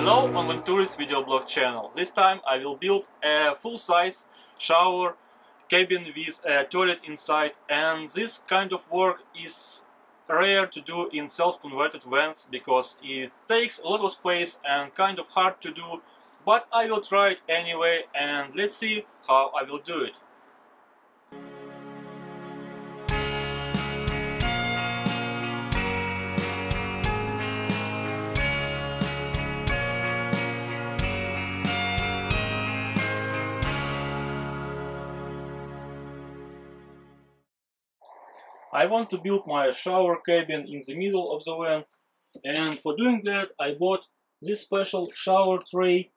Hello on VanTourist video blog channel. This time I will build a full-size shower cabin with a toilet inside, and this kind of work is rare to do in self-converted vans because it takes a lot of space and kind of hard to do, but I will try it anyway and let's see how I will do it. I want to build my shower cabin in the middle of the van, and for doing that I bought this special shower tray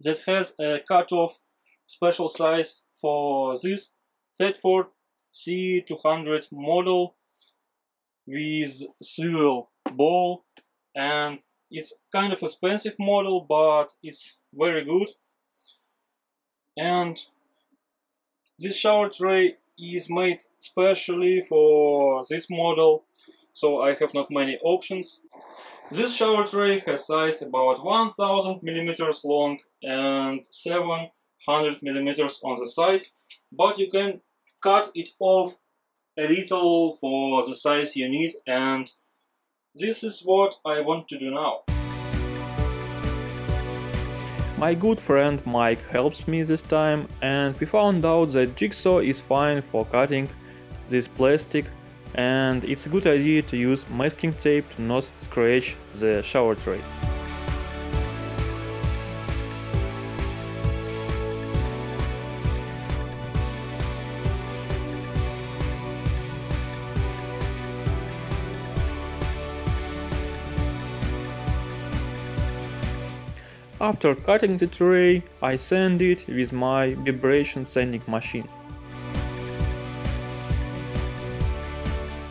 that has a cut-off special size for this Thetford C200 model with swivel bowl, and it's kind of expensive model, but it's very good. And this shower tray is made specially for this model, so I have not many options. This shower tray has size about 1000 mm long and 700 mm on the side, but you can cut it off a little for the size you need, and this is what I want to do now. My good friend Mike helps me this time, and we found out that jigsaw is fine for cutting this plastic, and it's a good idea to use masking tape to not scratch the shower tray. After cutting the tray, I sand it with my vibration sanding machine.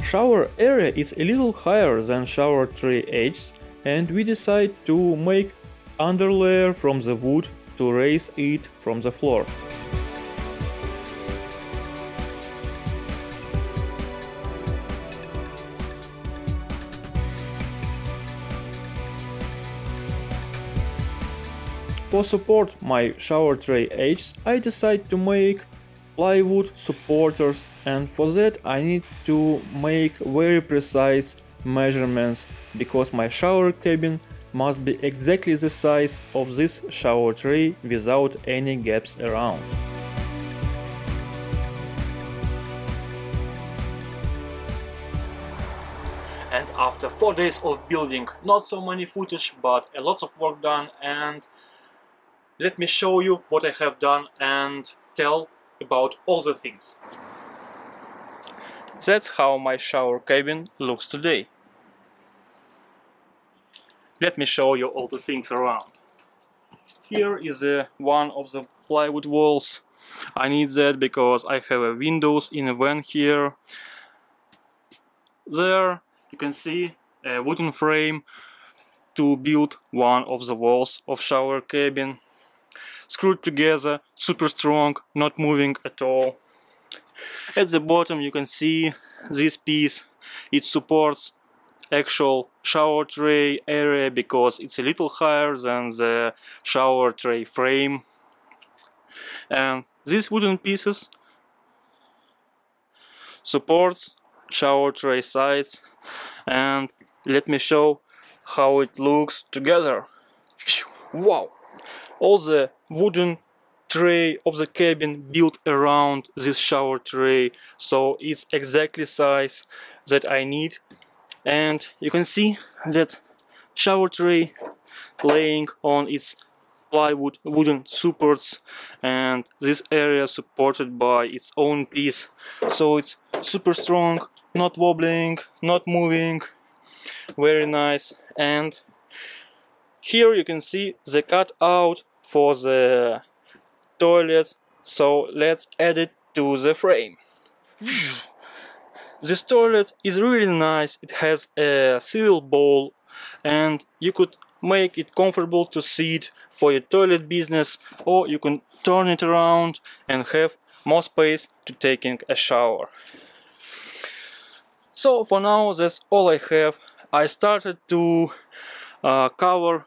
Shower area is a little higher than shower tray edges, and we decide to make underlayer from the wood to raise it from the floor. For support my shower tray edges, I decide to make plywood supporters, and for that I need to make very precise measurements because my shower cabin must be exactly the size of this shower tray without any gaps around. And after 4 days of building, not so many footage, but a lot of work done, and let me show you what I have done and tell about all the things. That's how my shower cabin looks today. Let me show you all the things around. Here is one of the plywood walls. I need that because I have a windows in a van here. There you can see a wooden frame to build one of the walls of shower cabin. Screwed together, super strong, not moving at all. At the bottom you can see this piece. It supports actual shower tray area because it's a little higher than the shower tray frame. And these wooden pieces supports shower tray sides. And let me show how it looks together. Wow! All the wooden tray of the cabin built around this shower tray, so it's exactly size that I need, and you can see that shower tray laying on its plywood wooden supports, and this area supported by its own piece, so it's super strong, not wobbling, not moving, very nice. And here you can see the cutout for the toilet, so let's add it to the frame. This toilet is really nice, it has a swivel bowl, and you could make it comfortable to sit for your toilet business, or you can turn it around and have more space to taking a shower. So for now that's all I have. I started to cover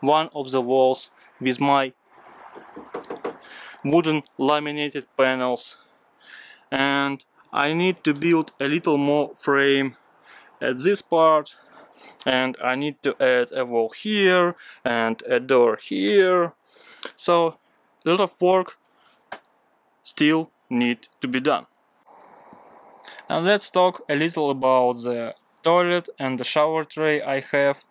one of the walls with my wooden laminated panels, and I need to build a little more frame at this part, and I need to add a wall here and a door here, so a lot of work still need to be done. And let's talk a little about the toilet and the shower tray I have.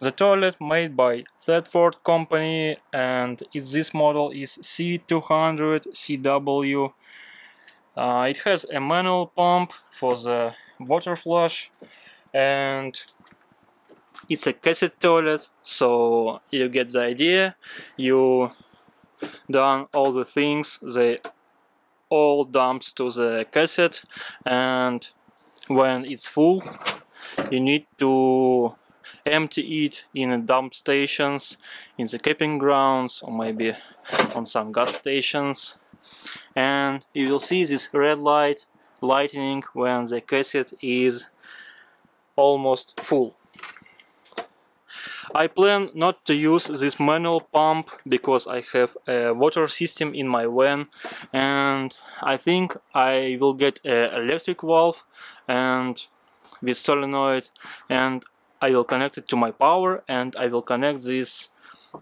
The toilet made by Thetford company, and this model is C200 CW. It has a manual pump for the water flush, and it's a cassette toilet, so you get the idea. You done all the things, they all dumps to the cassette, and when it's full you need to empty it in a dump stations, in the camping grounds, or maybe on some gas stations. And you will see this red light lightning when the cassette is almost full. I plan not to use this manual pump because I have a water system in my van, and I think I will get an electric valve and with solenoid, and I will connect it to my power, and I will connect this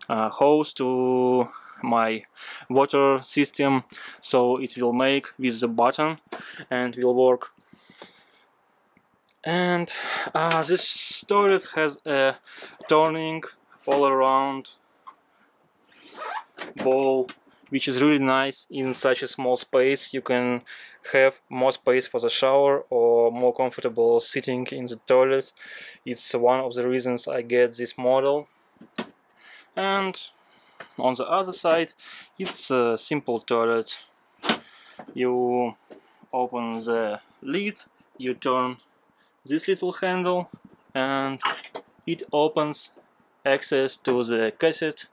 hose to my water system, so it will make with the button and will work. And this toilet has a turning all around ball, which is really nice. In such a small space you can have more space for the shower or more comfortable sitting in the toilet. It's one of the reasons I get this model. And on the other side it's a simple toilet. You open the lid, you turn this little handle, and it opens access to the cassette.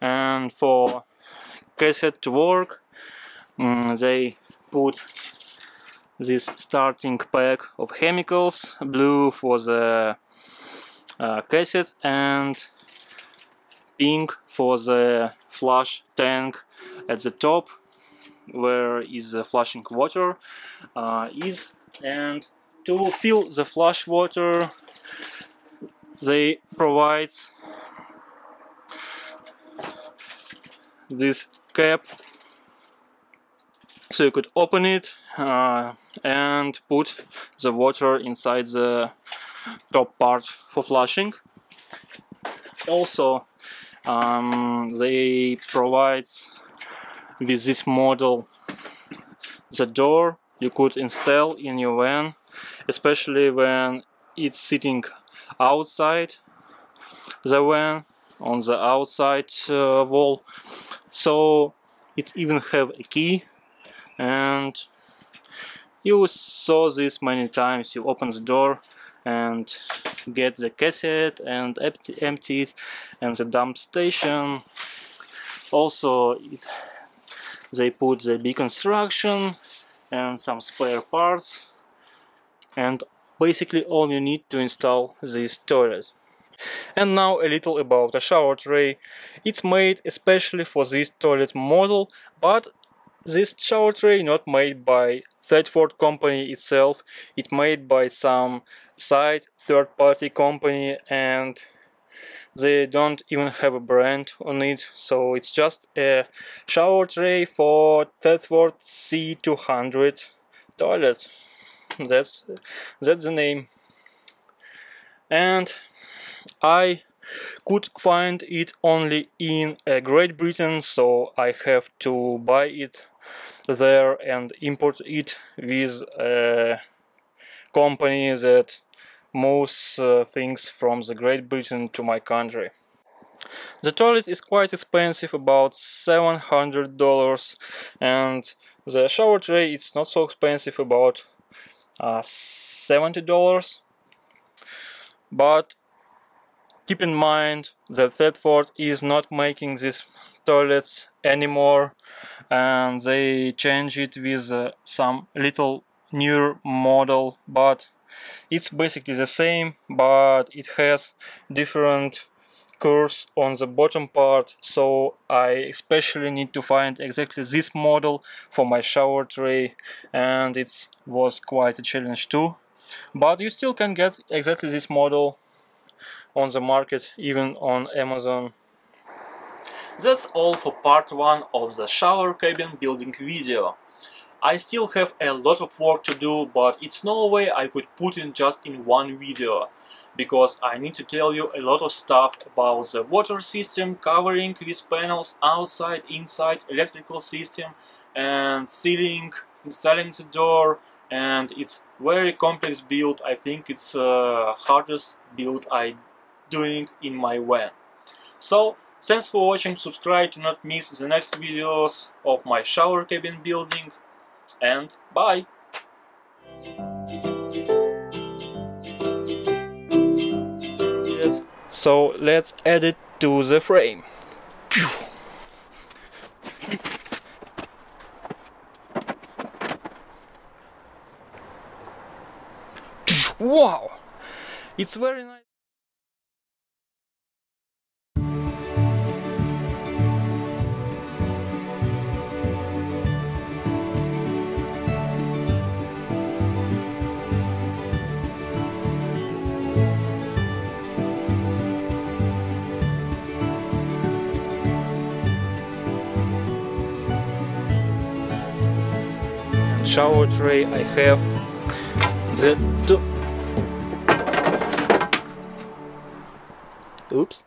And for cassette to work they put this starting pack of chemicals, blue for the cassette and pink for the flush tank. At the top where is the flushing water is, and to fill the flush water they provide this cap, so you could open it and put the water inside the top part for flushing. Also they provide with this model the door you could install in your van, especially when it's sitting outside the van, on the outside wall. So it even have a key, and you saw this many times. You open the door and get the cassette and empty it, and the dump station. Also they put the big construction and some spare parts, and basically all you need to install this toilet. And now a little about the shower tray. It's made especially for this toilet model, but this shower tray not made by Thetford company itself. It's made by some side third-party company, and they don't even have a brand on it, so it's just a shower tray for Thetford C200 toilet. That's the name. And I could find it only in Great Britain, so I have to buy it there and import it with a company that moves things from the Great Britain to my country. The toilet is quite expensive, about $700, and the shower tray it's not so expensive, about $70. But keep in mind that Thetford is not making these toilets anymore, and they change it with some little newer model, but it's basically the same, but it has different curves on the bottom part, so I especially need to find exactly this model for my shower tray, and it was quite a challenge too. But you still can get exactly this model on the market, even on Amazon. That's all for part 1 of the shower cabin building video. I still have a lot of work to do, but it's no way I could put in just in one video, because I need to tell you a lot of stuff about the water system, covering with panels, outside, inside, electrical system and ceiling, installing the door, and it's very complex build. I think it's hardest build I doing in my van. So thanks for watching, subscribe to not miss the next videos of my shower cabin building, and bye! So let's add it to the frame. Wow! It's very nice. Shower tray I have the two. Oops.